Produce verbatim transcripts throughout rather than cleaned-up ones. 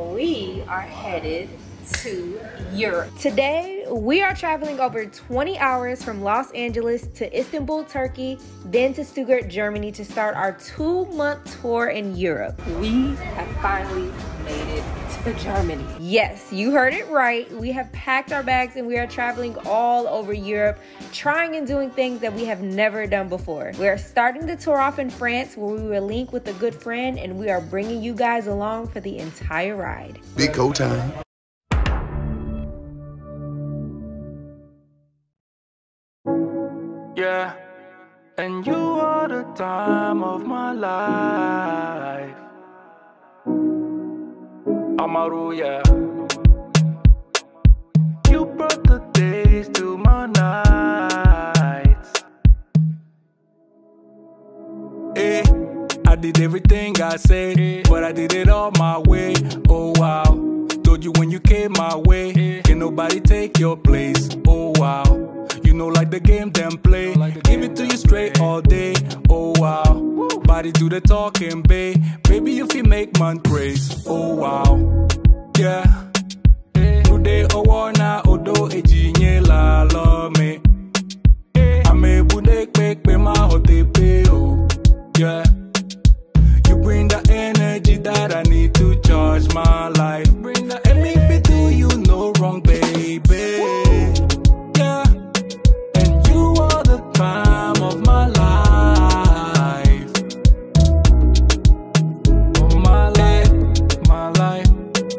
we are headed to Europe. Today, we are traveling over twenty hours from Los Angeles to Istanbul, Turkey, then to Stuttgart, Germany to start our two-month tour in Europe. We have finally made it to Germany. Yes, you heard it right. We have packed our bags and we are traveling all over Europe, trying and doing things that we have never done before. We are starting the tour off in France, where we were linked with a good friend, and we are bringing you guys along for the entire ride. Big go time. Yeah, and you are the time of my life. Amaru, yeah. You brought the days to my nights. Hey, I did everything I said, but I did it all my way. Oh wow, told you when you came my way, can nobody take your place. Oh wow. You know, like the game, them play. Give it to you straight all day. Oh wow, body do the talking, babe. Baby, if you make man praise. Oh wow, yeah. Today, oh wanna odo ejinye la la me. Ame bude kwek pe ma hotepe oh. Yeah. You bring the energy that I need to charge my life. And make me do you no wrong, baby. Of my life, oh my life, my life,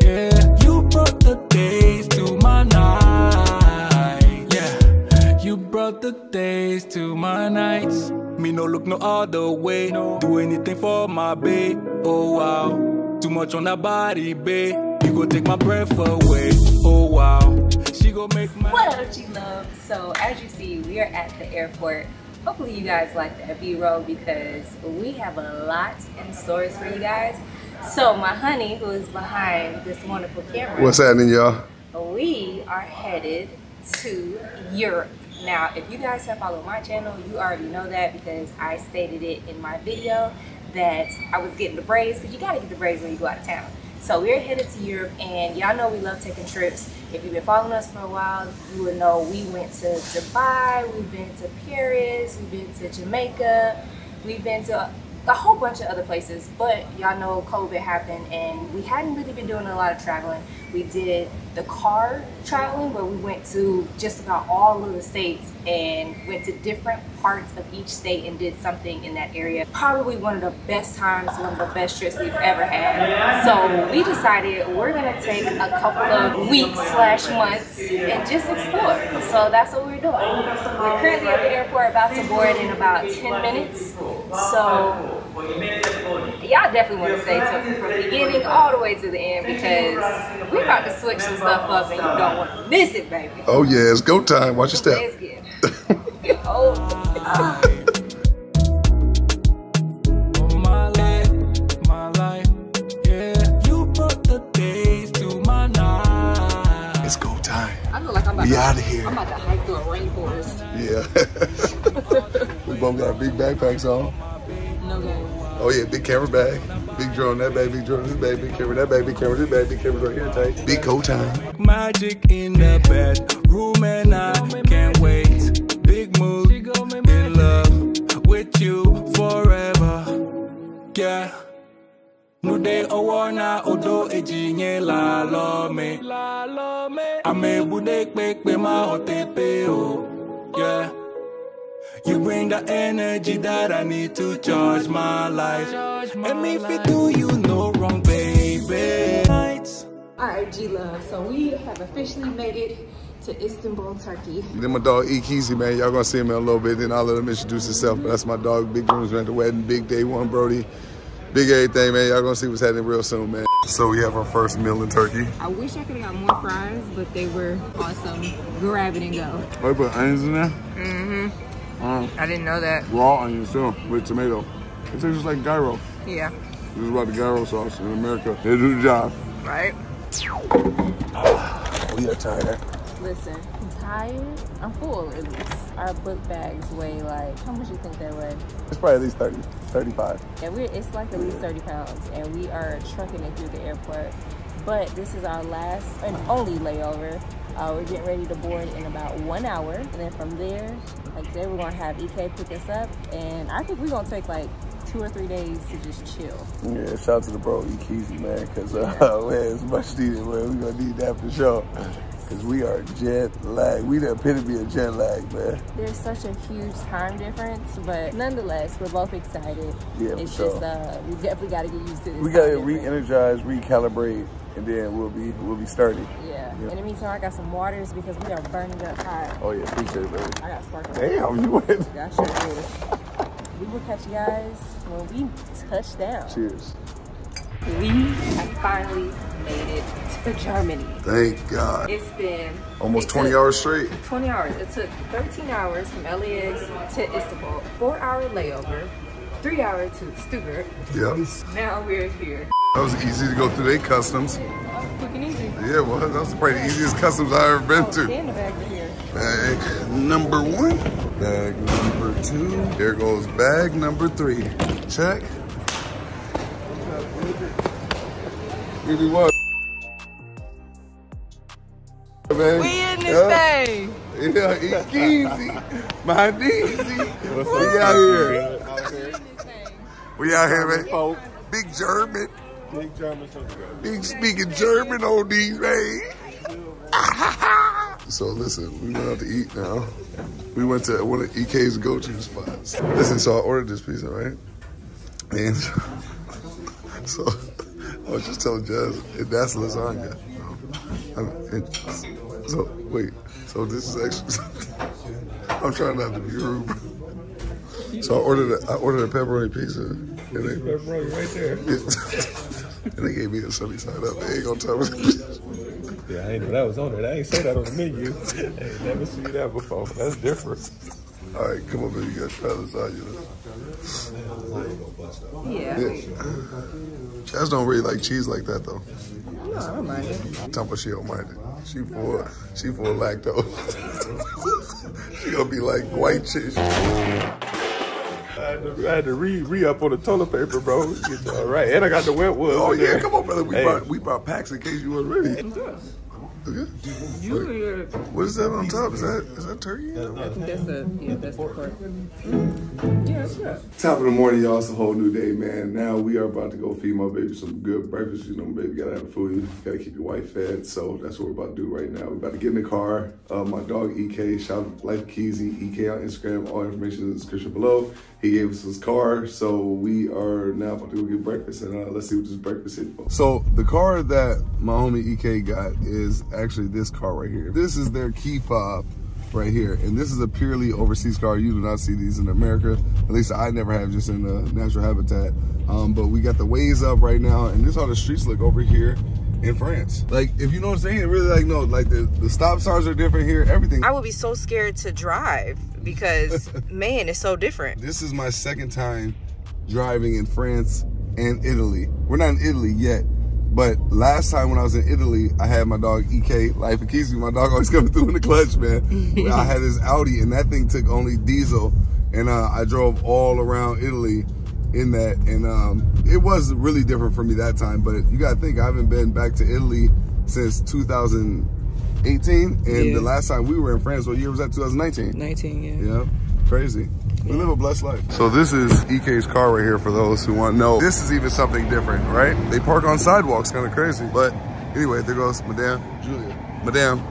yeah. You brought the days to my night, yeah. You brought the days to my nights. Me no look no other way, do anything for my babe. Oh wow, too much on that body, babe. You gon' take my breath away. Oh wow, she gon' make my. What up, you love? So as you see, we are at the airport. Hopefully you guys like that B-roll because we have a lot in stores for you guys. So my honey, who is behind this wonderful camera. What's happening, y'all? We are headed to Europe. Now, if you guys have followed my channel, you already know that because I stated it in my video that I was getting the braids, because you gotta get the braids when you go out of town. So we're headed to Europe, and y'all know we love taking trips. If you've been following us for a while, you will know we went to Dubai, we've been to Paris, we've been to Jamaica, we've been to a whole bunch of other places, but y'all know COVID happened and we hadn't really been doing a lot of traveling. We did the car traveling where we went to just about all of the states and went to different parts of each state and did something in that area. Probably one of the best times, one of the best trips we've ever had. So we decided we're gonna take a couple of weeks slash months and just explore. So that's what we're doing. We're currently at the airport, about to board in about ten minutes. So y'all definitely want to stay tuned from the beginning all the way to the end because we're about to switch some stuff up and you don't want to miss it, baby. Oh yeah, it's go time. Watch your step. Oh. We out of here. I'm about to hike through a rainforest. Yeah. We both got big backpacks on. No game. Oh yeah, big camera bag. Big drone that bag, big drone this bag, big camera that bag, big camera this bag, big camera right here tight. Big cold time. Magic in the bedroom and I can't wait. Big mood, in love with you forever. Yeah. Nude owana odo ejinye la lome. La lome. Ame budek bek be ma otepe o. Yeah. You bring the energy that I need to charge my life. Charge my and if you do you no wrong, baby. Alright, G Love. So we have officially made it to Istanbul, Turkey. Then my dog E-Keezy, man. Y'all gonna see him in a little bit. Then I'll let him introduce himself. But that's my dog, Big Rooms, man. The wedding, Big Day One, Brody. Big everything, man. Y'all gonna see what's happening real soon, man. So we have our first meal in Turkey. I wish I could've got more fries, but they were awesome. Grab it and go. Oh, you put onions in there? Mm-hmm. Um, I didn't know that. Raw onions, too, with tomato. It tastes just like gyro. Yeah. This is about the gyro sauce in America. They do the job. Right? We are tired. Listen, I'm tired. I'm full, at least. Our book bags weigh like, how much you think they weigh? It's probably at least thirty, thirty-five. Yeah, we're, it's like at least thirty pounds, and we are trucking it through the airport. but this is our last and only layover. Uh, we're getting ready to board in about one hour. And then from there, like today, we're gonna have E K pick us up. And I think we're gonna take like two or three days to just chill. Yeah, shout out to the bro E Keezy, man, because uh, yeah. Man, it's much needed, man. We're gonna need that for sure. Because we are jet lag. We the epitome of jet lag, man. There's such a huge time difference, but nonetheless, we're both excited. Yeah, it's for just sure. uh, we definitely got to get used to this. We got to re-energize, recalibrate, and then we'll be we'll be starting. Yeah. yeah. In the meantime, I got some waters because we are burning up hot. Oh yeah, appreciate it, baby. I got sparkling. Damn, you went. That shit is. We will catch you guys when we touch down. Cheers. We have finally made it to Germany. Thank God. It's been almost twenty hours straight. twenty hours. It took thirteen hours from L A X to Istanbul. Four hour layover. Three hour to Stuttgart. Yep. Now we're here. That was easy to go through their customs. That was quick and easy. Yeah, well, that was probably the easiest customs I've ever been oh, to. Stand the bag right here. Bag number one. Bag number two. There goes bag number three. Check. Here we are. Man. We in this yeah. thing. Yeah, E-Keezy, my D Z. What's up? We out here. We out here, man. Folk. Big German. Big German. Big speaking German on these, man. So listen, we went out to eat now. We went to one of E K's go-to spots. Listen, so I ordered this pizza, right? And so I was just telling Jazz, that's lasagna. I'm, and, So, wait, so this is actually, I'm trying not to be rude. So I ordered a, I ordered a pepperoni pizza. And they, pepperoni right there. Yeah, and they gave me a sunny side up egg on top of it. Yeah, I ain't know that was on it. I ain't seen that on the menu. I ain't never seen that before. That's different. All right, come on, baby. You got to try this out, you know. Yeah. yeah. Chaz don't really like cheese like that, though. No, I don't mind it. Tampa, she don't mind it. She full, she full lactose. She gonna be like white cheese. I had to, I had to re, re up on the toilet paper, bro. All right, and I got the wet wood. Oh yeah, there. Come on, brother. We hey. bought, we bought packs in case you weren't ready. Okay. Wait, what is that on top? Is that is that turkey? That's the yeah, that's the pork. Yeah, that's right. Top of the morning, y'all. It's a whole new day, man. Now we are about to go feed my baby some good breakfast. You know, my baby gotta have food. You gotta keep your wife fed. So that's what we're about to do right now. We're about to get in the car. Uh, my dog E K, shout out Life Keezy, E K on Instagram. All information in the description below. He gave us his car, so we are now about to go get breakfast, and uh, let's see what this breakfast is for. So the car that my homie E K got is actually this car right here. This is their key fob right here, and this is a purely overseas car. You do not see these in America. At least I never have, just in the natural habitat. Um, but we got the ways up right now, and this is how the streets look over here in France. Like, if you know what I'm saying, really, like, no, like the, the stop signs are different here, everything. I would be so scared to drive because, man, it's so different. This is my second time driving in France and Italy. We're not in Italy yet, but last time when I was in Italy, I had my dog E K, Life and Keezy. My dog always coming through in the clutch, man. I had his Audi, and that thing took only diesel, and uh, I drove all around Italy in that, and um, it was really different for me that time. But you gotta think, I haven't been back to Italy since two thousand eighteen, and yeah. the last time we were in France, what year was that? two thousand nineteen. nineteen, yeah. Yeah, crazy. We live a blessed life. So this is E K's car right here for those who want to know. This is even something different, right? They park on sidewalks, kind of crazy. But anyway, there goes Madame Julia. Madame.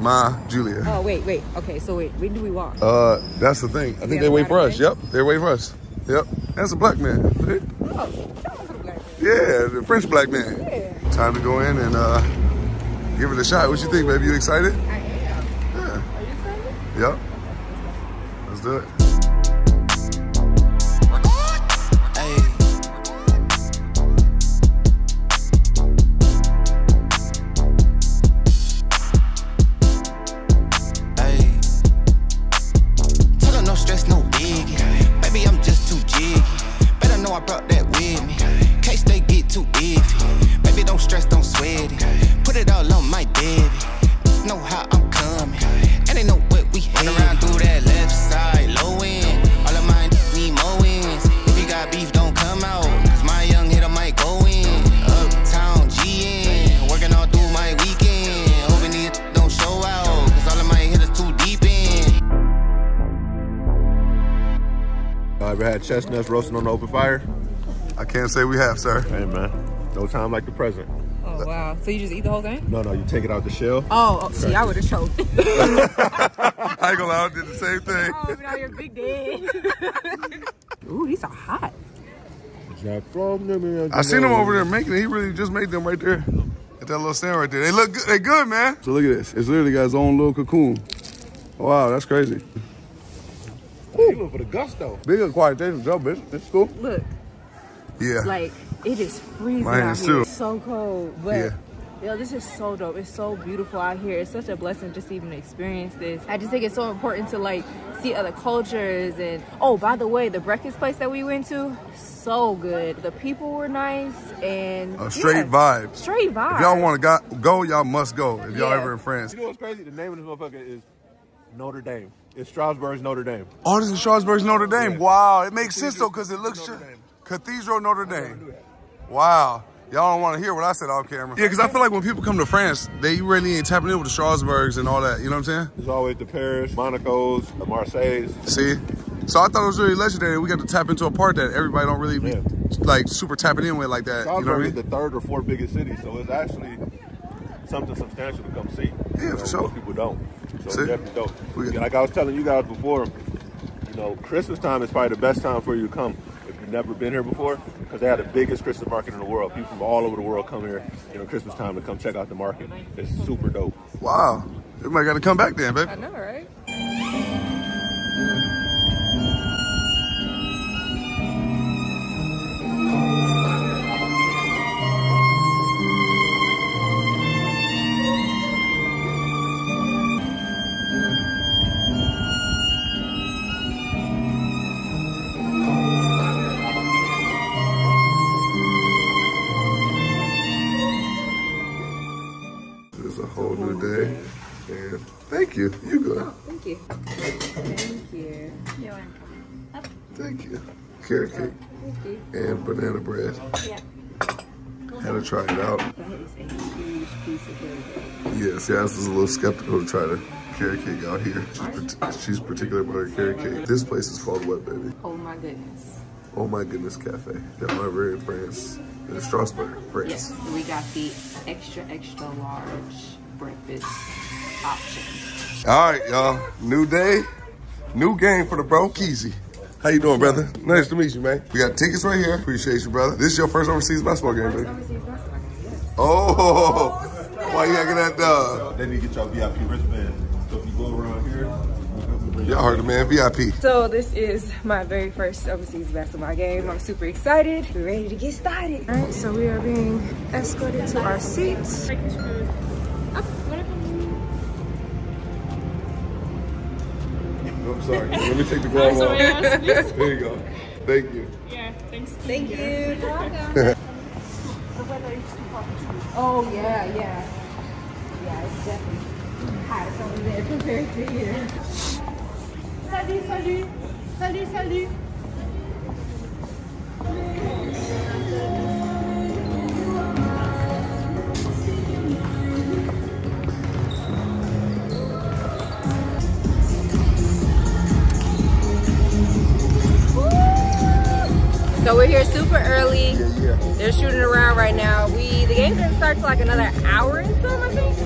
Ma Julia. Oh wait, wait. Okay, so wait, when do we walk? Uh, that's the thing. I think they wait for us. Yep, they wait for us. Yep, that's a black man. Right? Oh, that was a black man. Yeah, the French black man. Yeah. Time to go in and uh, give it a shot. What you think, baby? You excited? I am. Yeah. Are you excited? Yep. Let's do it. Know how I'm coming, and they know what we had. Run around through that left side, low. ever had chestnuts roasting on the open fire? I can't say we have, sir. Hey, man. No time like the present. Oh, wow. So you just eat the whole thing? No, no. You take it out the shell. Oh, see, I would have choked. I ain't gonna lie, I did the same thing. Oh, now you're big dead. Ooh, these are hot. I seen them over there making it. He really just made them right there. At that little stand right there. They look good. They good, man. So look at this. It's literally got its own little cocoon. Wow, that's crazy. You look for the gusto. Big acquired taste of job, bitch. It's cool. Look. Yeah. Like, it is freezing out here. It's so cold. But yeah. Yo, this is so dope. It's so beautiful out here. It's such a blessing just to even experience this. I just think it's so important to like see other cultures. And oh, by the way, the breakfast place that we went to, so good. The people were nice and a straight yeah, vibe. Straight vibe. If y'all want to go, y'all must go. If y'all yeah. ever in France. You know what's crazy? The name of this motherfucker is Notre Dame. It's Strasbourg's Notre Dame. Oh, this is Strasbourg's Notre Dame. Yeah. Wow, it makes Cathedral, sense though because it looks Cathedral Notre Dame. Wow. Y'all don't want to hear what I said off camera. Yeah, because I feel like when people come to France, they really ain't tapping in with the Strasbourgs and all that. You know what I'm saying? There's always the Paris, Monaco's, the Marseilles. See? So I thought it was really legendary. We got to tap into a part that everybody don't really be, yeah. like super tapping in with like that. Strasbourg, you know what I mean? Is the third or fourth biggest city, so it's actually something substantial to come see. Yeah, you know, for sure. Most people don't. So see? It's definitely dope. We got like I was telling you guys before, you know, Christmas time is probably the best time for you to come. Never been here before because they have the biggest Christmas market in the world. People from all over the world come here during Christmas time to come check out the market. It's super dope. Wow. Everybody got to come back then, baby. I know, right? You. You good. Oh, thank you. Thank you. You're welcome. Up. Thank you. Carrot cake. Thank you. And banana bread. Yeah. Had to try it out. That is a huge piece of bread. Yeah, see, I was a little skeptical to try the carrot cake out here. She's, she's particular about her carrot cake. This place is called what, baby? Oh my goodness. Oh my goodness cafe. That my very in France. In Strasbourg, France. Yes, we got the extra, extra large breakfast option. All right, y'all. New day, new game for the bro, Keezy. How you doing, brother? Nice to meet you, man. We got tickets right here. Appreciate you, brother. This is your first overseas basketball game, baby. Oh, why you acting that dog? They need to get y'all V I P wristband. So if you go around here, y'all heard the man, V I P. So this is my very first overseas basketball game. I'm super excited. We're ready to get started. All right, so we are being escorted to our seats. I'm sorry. Let me take the glove off. There you go. Thank you. Yeah, thanks. Thank you. You're welcome. The weather is too hot too. Oh, yeah, yeah. Yeah, it's definitely hot over there compared to here. Salut, salut. Salut, salut. So we're here super early. Yeah, yeah. They're shooting around right now. We the game doesn't start till like another hour and some, I think.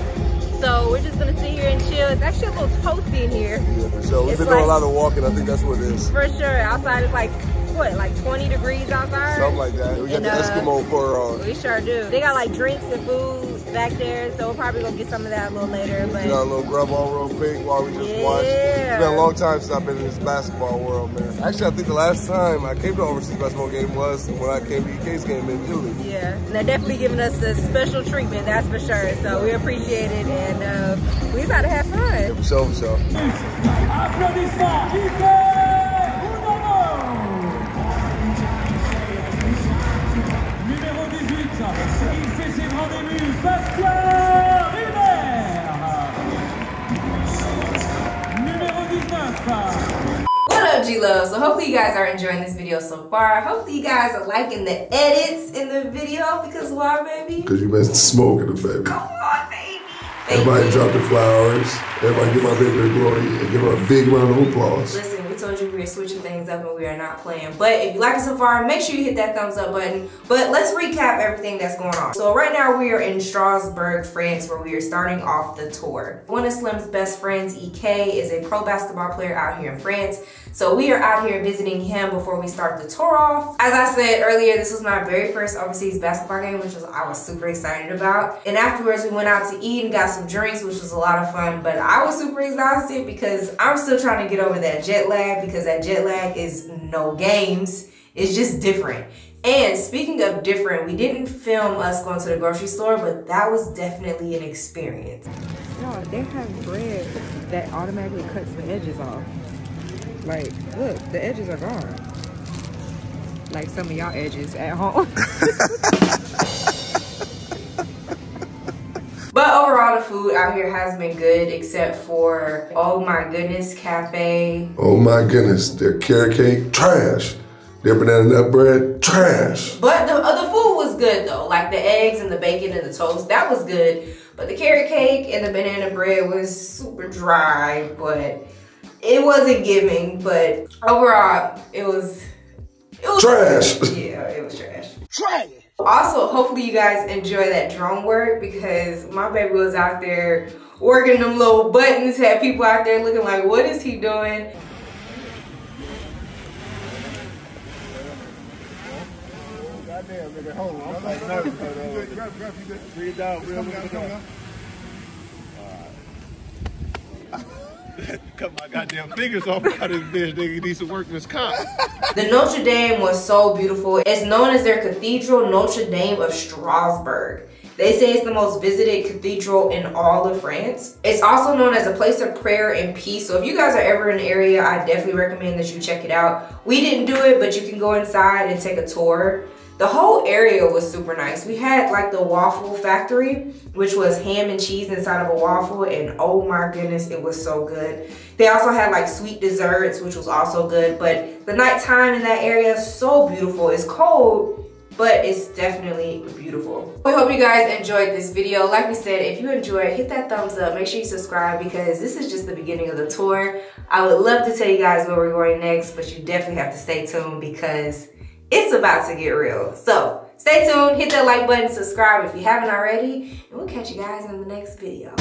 So we're just gonna sit here and chill. It's actually a little toasty in here. Yeah, for sure. We've been doing a lot of walking. I think that's what it is. For sure. Outside it's like what, like twenty degrees outside? Something like that. We got and, the Eskimo uh, fur on. We sure do. They got like drinks and food back there, so we'll probably go get some of that a little later. But we got a little grub on real quick while we just yeah. watch. It's been a long time since I've been in this basketball world, man. Actually, I think the last time I came to an overseas basketball game was when I came to E K's game in Italy. Yeah, and they're definitely giving us a special treatment, that's for sure. So we appreciate it, and uh, we about to have fun. For sure, for sure. Applaudissements! Il fait ses grands débuts, Bastien River, numéro dix-neuf. What up, G-Love? So hopefully you guys are enjoying this video so far. Hopefully you guys are liking the edits in the video because why, baby? Because you've been smoking it, baby. Come on, baby. Thank Everybody you. Drop the flowers. Everybody give my baby their glory and give her a big round of applause. Listen, on jewelry and switching things up, and we are not playing. But if you like it so far, make sure you hit that thumbs up button. But let's recap everything that's going on. So right now we are in Strasbourg, France, where we are starting off the tour. One of Slim's best friends, E K, is a pro basketball player out here in France. So we are out here visiting him before we start the tour off. As I said earlier, this was my very first overseas basketball game, which was I was super excited about. And afterwards we went out to eat and got some drinks, which was a lot of fun. But I was super exhausted because I'm still trying to get over that jet lag, because that jet lag is no games. It's just different. And speaking of different, we didn't film us going to the grocery store, but that was definitely an experience. No, they have bread that automatically cuts the edges off. Like, look, the edges are gone. Like some of y'all edges at home. But overall, the food out here has been good, except for, oh my goodness, cafe. Oh my goodness, their carrot cake, trash. Their banana nut bread, trash. But the, uh, the food was good though, like the eggs and the bacon and the toast, that was good. But the carrot cake and the banana bread was super dry, but it wasn't giving. But overall, it was, it was trash. Good. Yeah, it was trash. Trash. Also, hopefully you guys enjoy that drone work, because my baby was out there working them little buttons, had people out there looking like, what is he doing? Goddamn, nigga, hold on. I'm like nervous. Grab, grab, you just breathe out, real down. Cut my goddamn fingers off out of this bitch, nigga. It needs to work this cop. The Notre Dame was so beautiful. It's known as their cathedral, Notre Dame of Strasbourg. They say it's the most visited cathedral in all of France. It's also known as a place of prayer and peace. So if you guys are ever in the area, I definitely recommend that you check it out. We didn't do it, but you can go inside and take a tour. The whole area was super nice. We had like the waffle factory, which was ham and cheese inside of a waffle, and oh my goodness, it was so good. They also had like sweet desserts, which was also good. But the nighttime in that area is so beautiful. It's cold, but it's definitely beautiful. We hope you guys enjoyed this video. Like we said, if you enjoyed, hit that thumbs up. Make sure you subscribe, because this is just the beginning of the tour. I would love to tell you guys where we're going next, but you definitely have to stay tuned, because it's about to get real. So stay tuned, hit that like button, subscribe if you haven't already, and we'll catch you guys in the next video.